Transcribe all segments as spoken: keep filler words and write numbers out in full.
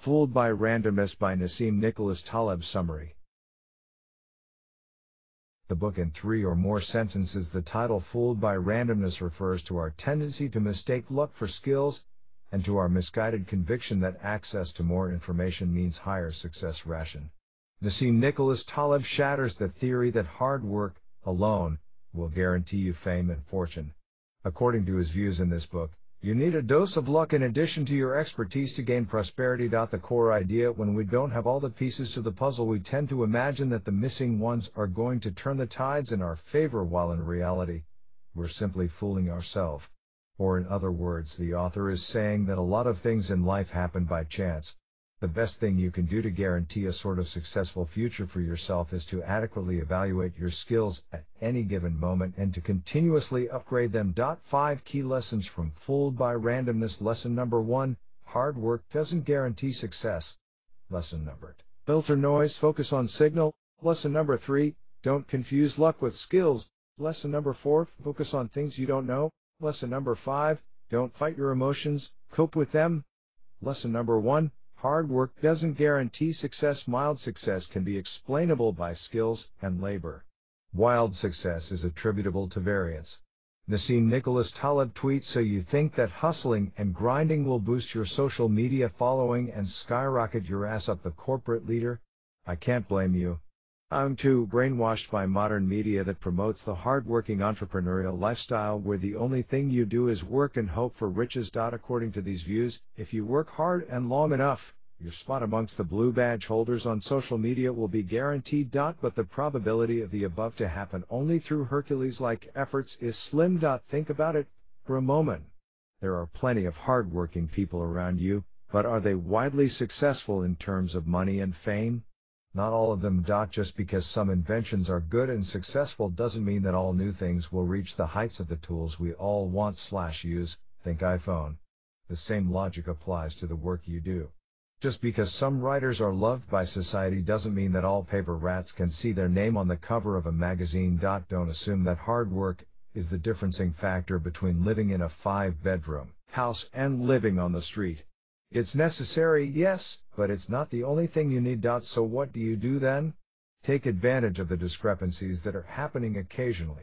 Fooled by Randomness by Nassim Nicholas Taleb. Summary. The book, in three or more sentences. The title Fooled by Randomness refers to our tendency to mistake luck for skills, and to our misguided conviction that access to more information means higher success ration. Nassim Nicholas Taleb shatters the theory that hard work, alone, will guarantee you fame and fortune. According to his views in this book, you need a dose of luck in addition to your expertise to gain prosperity. The core idea: when we don't have all the pieces to the puzzle, we tend to imagine that the missing ones are going to turn the tides in our favor, while in reality, we're simply fooling ourselves. Or in other words, the author is saying that a lot of things in life happen by chance. The best thing you can do to guarantee a sort of successful future for yourself is to adequately evaluate your skills at any given moment and to continuously upgrade them. Five key lessons from Fooled by Randomness. Lesson number one, hard work doesn't guarantee success. Lesson number two, filter noise, focus on signal. Lesson number three, don't confuse luck with skills. Lesson number four, focus on things you don't know. Lesson number five, don't fight your emotions, cope with them. Lesson number one, hard work doesn't guarantee success. Mild success can be explainable by skills and labor. Wild success is attributable to variance. Nassim Nicholas Taleb tweets, so you think that hustling and grinding will boost your social media following and skyrocket your ass up the corporate ladder? I can't blame you. I'm too brainwashed by modern media that promotes the hard-working entrepreneurial lifestyle where the only thing you do is work and hope for riches. According to these views, if you work hard and long enough, your spot amongst the blue badge holders on social media will be guaranteed. But the probability of the above to happen only through Hercules-like efforts is slim. Think about it for a moment. There are plenty of hard-working people around you, but are they widely successful in terms of money and fame? Not all of them. Just because some inventions are good and successful doesn't mean that all new things will reach the heights of the tools we all want slash use, think iPhone. The same logic applies to the work you do. Just because some writers are loved by society doesn't mean that all paper rats can see their name on the cover of a magazine. Don't assume that hard work is the differencing factor between living in a five-bedroom house and living on the street. It's necessary, yes, but it's not the only thing you need. So what do you do then? Take advantage of the discrepancies that are happening occasionally.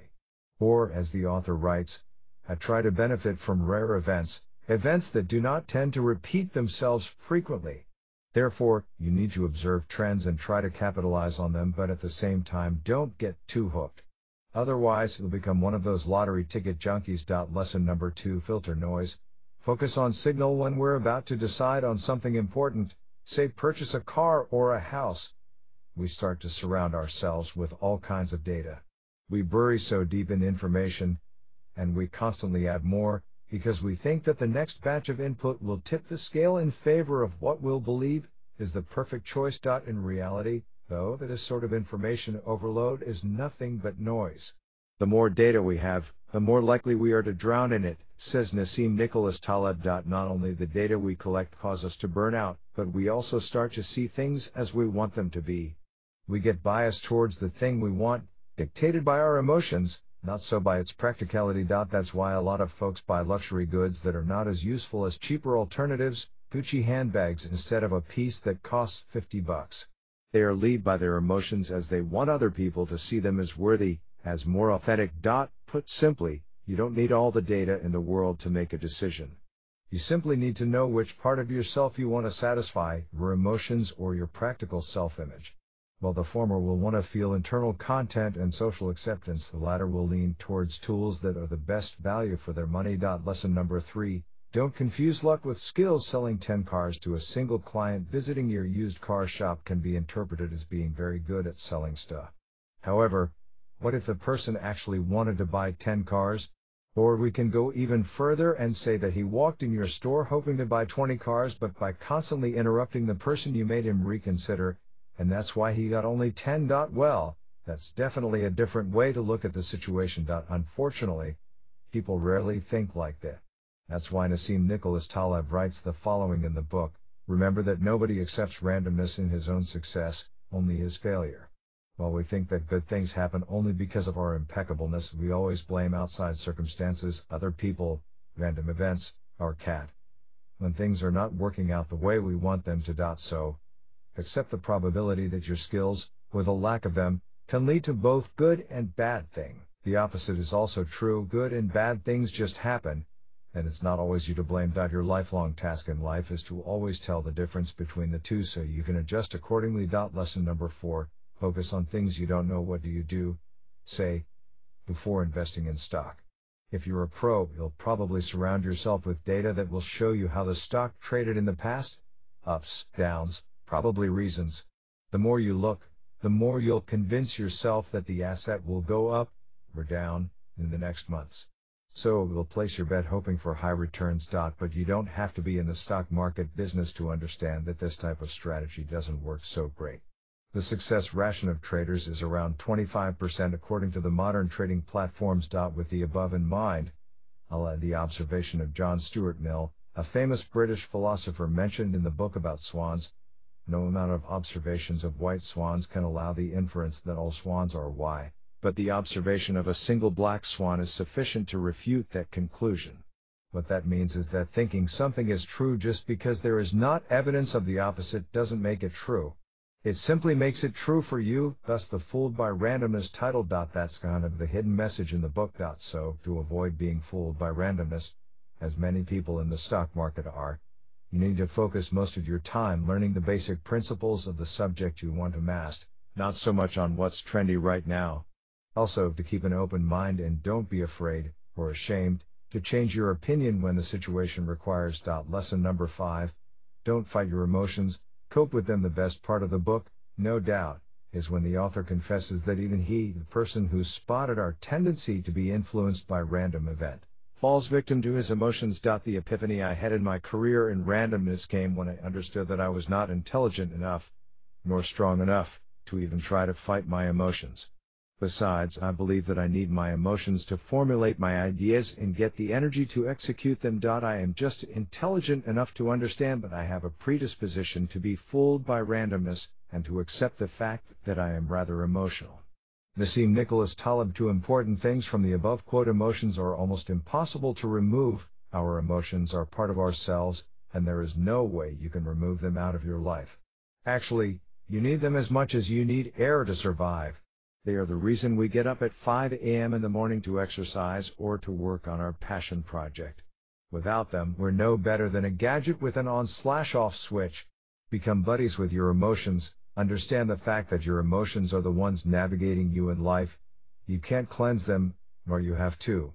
Or, as the author writes, I try to benefit from rare events, events that do not tend to repeat themselves frequently. Therefore, you need to observe trends and try to capitalize on them, but at the same time don't get too hooked. Otherwise, you'll become one of those lottery ticket junkies. Lesson number two, filter noise. Focus on signal. When we're about to decide on something important, say purchase a car or a house, we start to surround ourselves with all kinds of data. We bury so deep in information, and we constantly add more, because we think that the next batch of input will tip the scale in favor of what we'll believe is the perfect choice. In reality, though, this sort of information overload is nothing but noise. The more data we have, the more likely we are to drown in it, says Nassim Nicholas Taleb. Not only the data we collect cause us to burn out, but we also start to see things as we want them to be. We get biased towards the thing we want, dictated by our emotions, not so by its practicality. That's why a lot of folks buy luxury goods that are not as useful as cheaper alternatives, Gucci handbags instead of a piece that costs fifty bucks. They are led by their emotions as they want other people to see them as worthy, as more authentic. Put simply, you don't need all the data in the world to make a decision. You simply need to know which part of yourself you want to satisfy, your emotions or your practical self-image. While the former will want to feel internal content and social acceptance, the latter will lean towards tools that are the best value for their money. Lesson number three, don't confuse luck with skills. Selling ten cars to a single client visiting your used car shop can be interpreted as being very good at selling stuff. However, what if the person actually wanted to buy ten cars? Or we can go even further and say that he walked in your store hoping to buy twenty cars, but by constantly interrupting the person you made him reconsider, and that's why he got only ten. Well, that's definitely a different way to look at the situation. Unfortunately, people rarely think like that. That's why Nassim Nicholas Taleb writes the following in the book, remember that nobody accepts randomness in his own success, only his failure. While we think that good things happen only because of our impeccableness, we always blame outside circumstances, other people, random events, our cat, when things are not working out the way we want them to. So, accept the probability that your skills, or the lack of them, can lead to both good and bad thing. The opposite is also true. Good and bad things just happen, and it's not always you to blame. Your lifelong task in life is to always tell the difference between the two so you can adjust accordingly. Lesson number four, focus on things you don't know. What do you do, say, before investing in stock? If you're a pro, you'll probably surround yourself with data that will show you how the stock traded in the past, ups, downs, probably reasons. The more you look, the more you'll convince yourself that the asset will go up or down in the next months. So you'll place your bet hoping for high returns. But you don't have to be in the stock market business to understand that this type of strategy doesn't work so great. The success ration of traders is around twenty-five percent according to the modern trading platforms. With the above in mind, I'll add the observation of John Stuart Mill, a famous British philosopher mentioned in the book about swans. No amount of observations of white swans can allow the inference that all swans are white, but the observation of a single black swan is sufficient to refute that conclusion. What that means is that thinking something is true just because there is not evidence of the opposite doesn't make it true. It simply makes it true for you. Thus the Fooled by Randomness title. That's kind of the hidden message in the book. So, to avoid being fooled by randomness, as many people in the stock market are, you need to focus most of your time learning the basic principles of the subject you want to master, not so much on what's trendy right now. Also, to keep an open mind and don't be afraid, or ashamed, to change your opinion when the situation requires. Lesson number five, don't fight your emotions. Cope with them. The best part of the book, no doubt, is when the author confesses that even he, the person who spotted our tendency to be influenced by random event, falls victim to his emotions. The epiphany I had in my career in randomness came when I understood that I was not intelligent enough, nor strong enough, to even try to fight my emotions. Besides, I believe that I need my emotions to formulate my ideas and get the energy to execute them. I am just intelligent enough to understand that I have a predisposition to be fooled by randomness, and to accept the fact that I am rather emotional. Nassim Nicholas Taleb. Two important things from the above quote. Emotions are almost impossible to remove. Our emotions are part of ourselves, and there is no way you can remove them out of your life. Actually, you need them as much as you need air to survive. They are the reason we get up at five A M in the morning to exercise or to work on our passion project. Without them, we're no better than a gadget with an on-slash-off switch. Become buddies with your emotions. Understand the fact that your emotions are the ones navigating you in life. You can't cleanse them, nor you have to.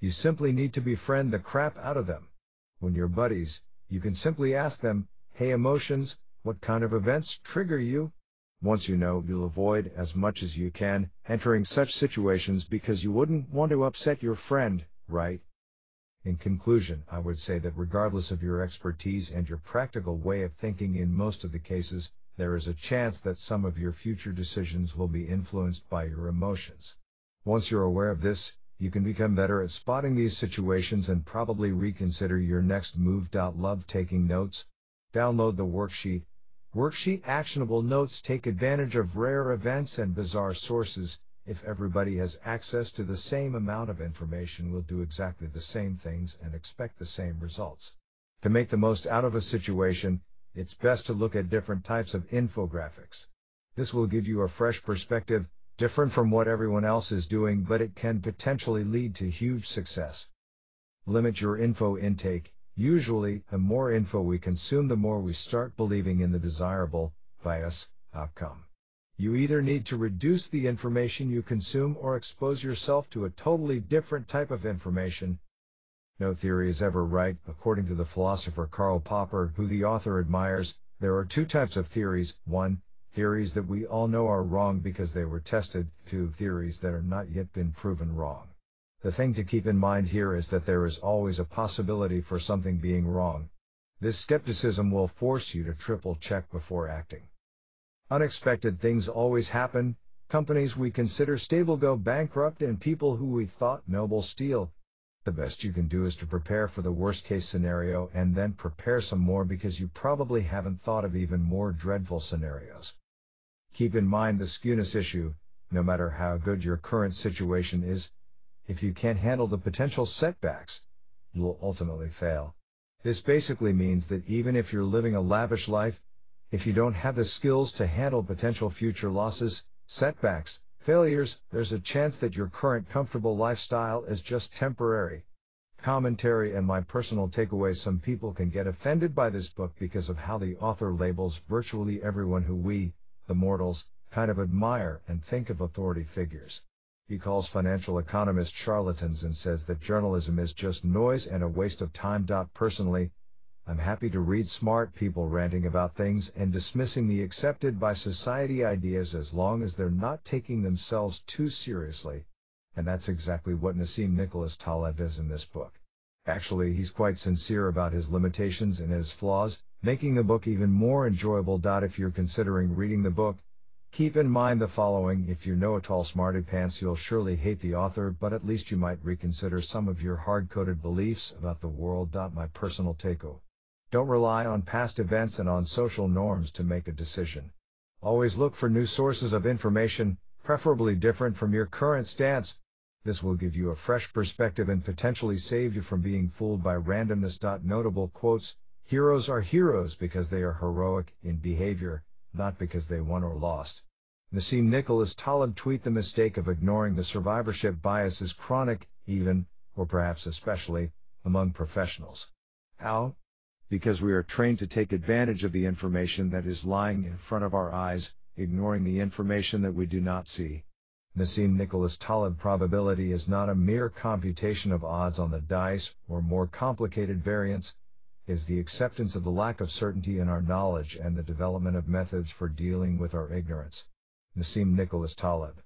You simply need to befriend the crap out of them. When you're buddies, you can simply ask them, "Hey emotions, what kind of events trigger you?" Once you know, you'll avoid as much as you can entering such situations because you wouldn't want to upset your friend, right? In conclusion, I would say that regardless of your expertise and your practical way of thinking, in most of the cases, there is a chance that some of your future decisions will be influenced by your emotions. Once you're aware of this, you can become better at spotting these situations and probably reconsider your next move. Love taking notes. Download the worksheet. Worksheet actionable notes. Take advantage of rare events and bizarre sources. If everybody has access to the same amount of information, we'll do exactly the same things and expect the same results. To make the most out of a situation, it's best to look at different types of infographics. This will give you a fresh perspective, different from what everyone else is doing, but it can potentially lead to huge success. Limit your info intake. Usually, the more info we consume, the more we start believing in the desirable, bias, outcome. You either need to reduce the information you consume or expose yourself to a totally different type of information. No theory is ever right. According to the philosopher Karl Popper, who the author admires, there are two types of theories. One, theories that we all know are wrong because they were tested. Two, theories that are not yet been proven wrong. The thing to keep in mind here is that there is always a possibility for something being wrong. This skepticism will force you to triple-check before acting. Unexpected things always happen. Companies we consider stable go bankrupt, and people who we thought noble steal. The best you can do is to prepare for the worst-case scenario and then prepare some more, because you probably haven't thought of even more dreadful scenarios. Keep in mind the skewness issue. No matter how good your current situation is, if you can't handle the potential setbacks, you'll ultimately fail. This basically means that even if you're living a lavish life, if you don't have the skills to handle potential future losses, setbacks, failures, there's a chance that your current comfortable lifestyle is just temporary. Commentary and my personal takeaway. Some people can get offended by this book because of how the author labels virtually everyone who we, the mortals, kind of admire and think of authority figures. He calls financial economists charlatans and says that journalism is just noise and a waste of time. Personally, I'm happy to read smart people ranting about things and dismissing the accepted by society ideas as long as they're not taking themselves too seriously. And that's exactly what Nassim Nicholas Taleb does in this book. Actually, he's quite sincere about his limitations and his flaws, making the book even more enjoyable. If you're considering reading the book, keep in mind the following. If you know a tall smarty pants, you'll surely hate the author, but at least you might reconsider some of your hard-coded beliefs about the world. My personal takeaway. Don't rely on past events and on social norms to make a decision. Always look for new sources of information, preferably different from your current stance. This will give you a fresh perspective and potentially save you from being fooled by randomness. Notable quotes. Heroes are heroes because they are heroic in behavior, not because they won or lost. Nassim Nicholas Taleb tweet: the mistake of ignoring the survivorship bias is chronic, even, or perhaps especially, among professionals. How? Because we are trained to take advantage of the information that is lying in front of our eyes, ignoring the information that we do not see. Nassim Nicholas Taleb: probability is not a mere computation of odds on the dice or more complicated variants. Is the acceptance of the lack of certainty in our knowledge and the development of methods for dealing with our ignorance. Nassim Nicholas Taleb.